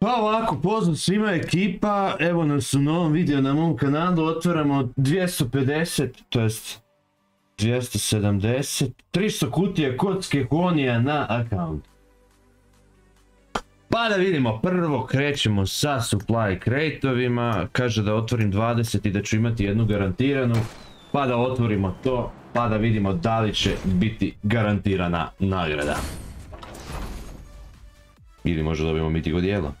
Pa ovako, pozdrav svima ekipa, evo nas u novom videu na mom kanalu, otvaramo 250, to jest 270, 300 kutija kod Stihonija na account. Pa da vidimo, prvo krećemo sa Supply Crate-ovima, kaže da otvorim 20 i da ću imati jednu garantiranu, pa da otvorimo to, pa da vidimo da li će biti garantirana nagrada. Ili možda dobijemo mitigo dijelo.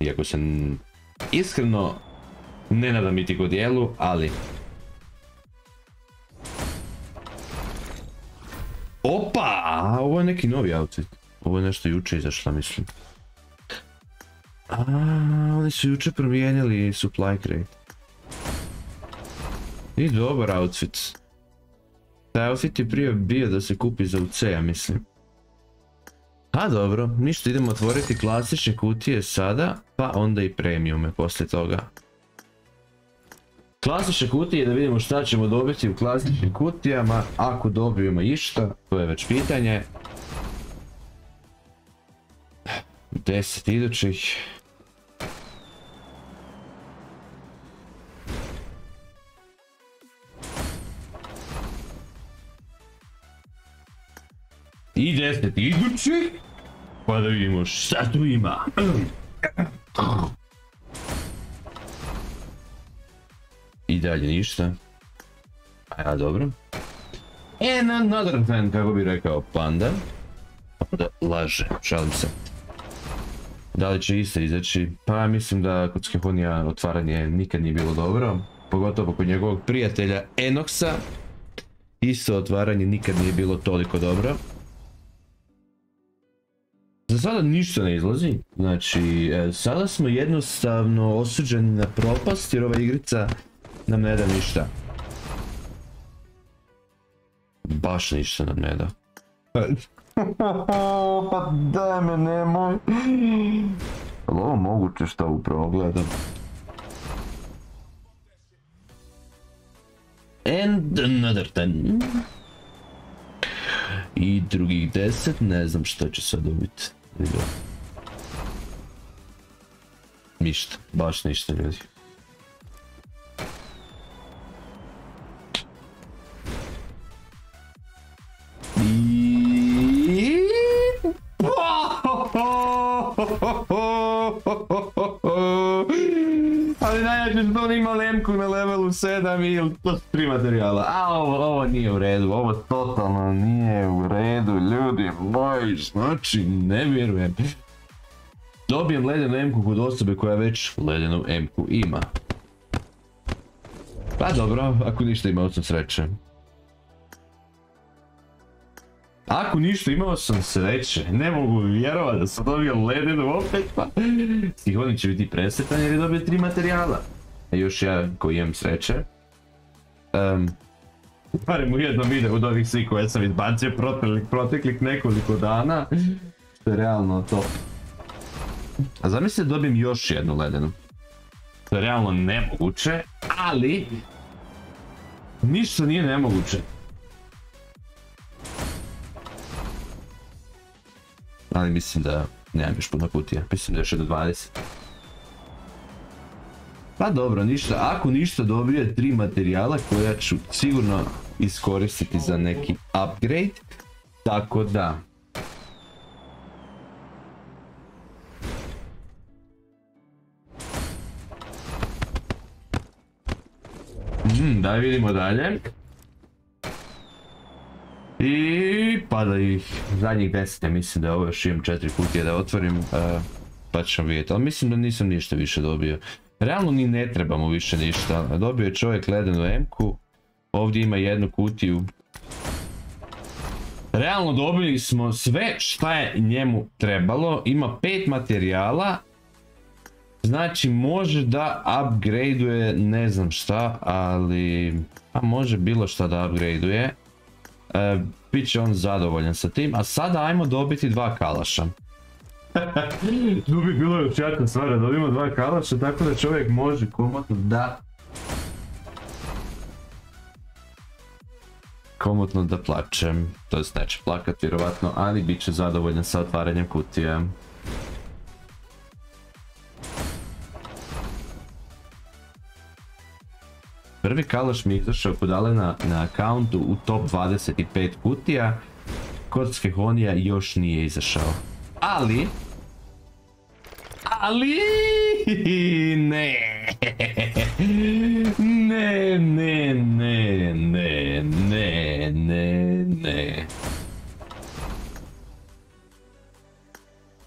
Iako se iskreno ne nadam mitigo dijelu, ali... Opa! Ovo je neki novi outfit. Ovo je nešto juče izašla, mislim. Oni su juče promijenili Supply Crate. I dobar outfit. Taj outfit je prije bio da se kupi za UC-a, mislim. A dobro, ništa, idemo otvoriti klasične kutije sada, pa onda i premiume poslije toga. Klasične kutije, da vidimo šta ćemo dobiti u klasičnim kutijama, ako dobijemo išta, to je već pitanje. 10 idućih. I 10 idućih, pa da vidimo šta tu ima. I dalje ništa. A dobro. And another thing, kako bi rekao Panda. Da, laže, šalim se. Da li će iste izaći? Pa mislim da kod Stihonija otvaranje nikad nije bilo dobro. Pogotovo kod njegovog prijatelja Enoxa. Isto otvaranje nikad nije bilo toliko dobro. Za sada ništa ne izlazi, znači sada smo jednostavno osuđeni na propast jer ova igrica nam ne da ništa. Baš ništa nam ne da. Pa daj me nemoj. Ali ovo moguće što upravo gledam. And another ten. I drugih 10, ne znam što će sad dobiti. Ništa, baš ništa ljudi. Ali najjače što on ima lemku na levelu 7 ili to su 3 materijala. A ovo nije u redu, ovo totalno nije u redu ljudi moji, znači ne vjerujem. Dobijem ledenu emku kod osobe koja već ledenu emku ima. Pa dobro, ako ništa imao sam sreće. Ako ništa imao sam sreće, ne mogu vjerovati da sam dobio ledenu opet, pa... Stihonić će biti presretan jer je dobio 3 materijala. A još ja koji imam sreće. Barem u jednom videu od ovih svih koje sam izbacio proteklih nekoliko dana. Što je realno top. A zamislite da dobijem još jednu ledenu. To je realno nemoguće, ali... Ništa nije nemoguće. Ali mislim da nemam još puno kutija, mislim da još je do 20. Pa dobro, ništa, ako ništa dobije 3 materijala koja ću sigurno iskoristiti za neki upgrade, tako da... Da vidimo dalje. I pada ih zadnjih 10, ja mislim da ovo još imam 4 kutije da otvorim, pa ćemo vidjeti, ali mislim da nisam ništa više dobio. Realno ni ne trebamo više ništa, dobio je čovjek ledenu emku, ovdje ima jednu kutiju. Realno dobili smo sve šta je njemu trebalo, ima 5 materijala, znači može da upgradeuje ne znam šta, ali pa može bilo šta da upgradeuje. Biće on zadovoljan sa tim, a sada ajmo dobiti 2 kalaša. Tu bi bilo još jaka stvar, dobimo 2 kalaša, tako da čovjek može komotno da... komotno da plačem, to jest neće plakat vjerovatno, ali bit će zadovoljan sa otvaranjem kutije. Prvi kalaš mi je izašao kod Alena na akauntu u top 25 kutija, kod Stihonija još nije izašao. Ali ne.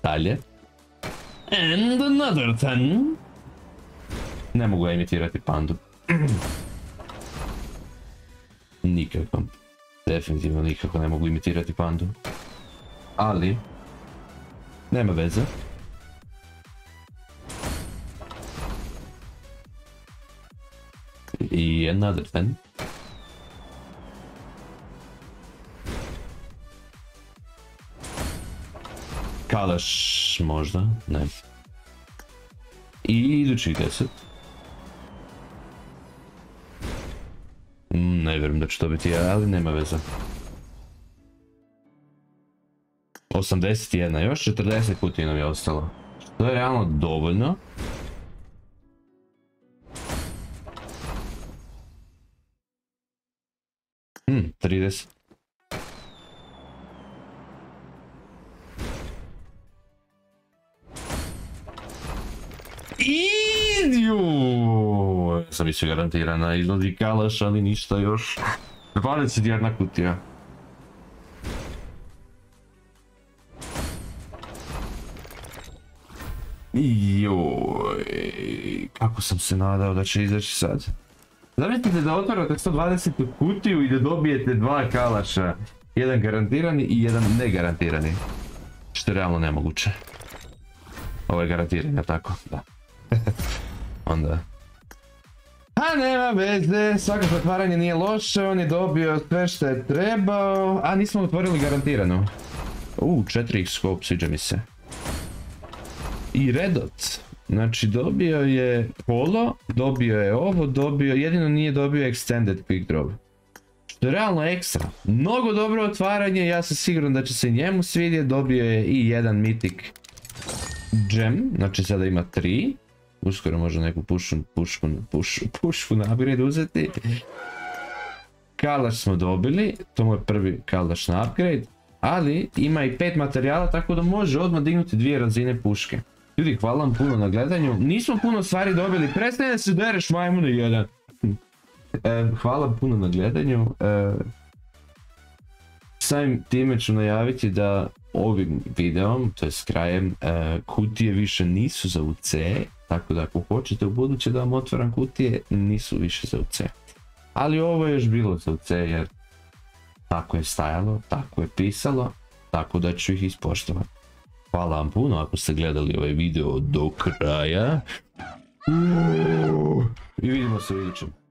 Dalje. And another time. Ne mogu imitirati pandu. Nikako. Definitivno nikako ne mogu imitirati pandu. Ali nema veze. I another thing. Kalaš možda, ne. I idućih 10. Ne vjerujem da će to biti, ali nema veze. 81, još 40 kutija nam je ostalo. To je realno dovoljno. Hmm, 30. Iđu! Sam više garantirana, izlazi kalaš, ali ništa još. 21 kutija. Joj, kako sam se nadao da će izaći sad. Zamislite da otvarate 120 kutiju i da dobijete dva kalaša. Jedan garantirani i jedan negarantirani. Što je realno nemoguće. Ovo je garantirani, a tako? Da. Onda... A nema veze, svako otvaranje nije loše, on je dobio sve što je trebao. A nismo otvorili garantirano. 4x scope, sviđa mi se. I redot. Znači dobio je polo, dobio je ovo, dobio, jedino nije dobio extended quick drop. Što je realno ekstra. Mnogo dobro otvaranje, ja sam siguran da će se njemu svidjeti, dobio je i jedan mythic gem, znači sada ima 3. Uskoro može neku pušku na upgrade uzeti. Kalaš smo dobili, to mu je prvi kalaš na upgrade, ali ima i 5 materijala, tako da može odmah dignuti 2 razine puške. Ljudi, hvala vam puno na gledanju, nismo puno stvari dobili, prestani da se dereš majmune jedan. Hvala vam puno na gledanju. Samim time ću najaviti da ovim videom, to je s krajem, kutije više nisu za UC, tako da ako hoćete u buduće da vam otvaram kutije, nisu više za UC. Ali ovo je još bilo za UC jer tako je stajalo, tako je pisalo, tako da ću ih ispoštovati. Hvala vam puno ako ste gledali ovaj video do kraja. I vidimo se u idućem.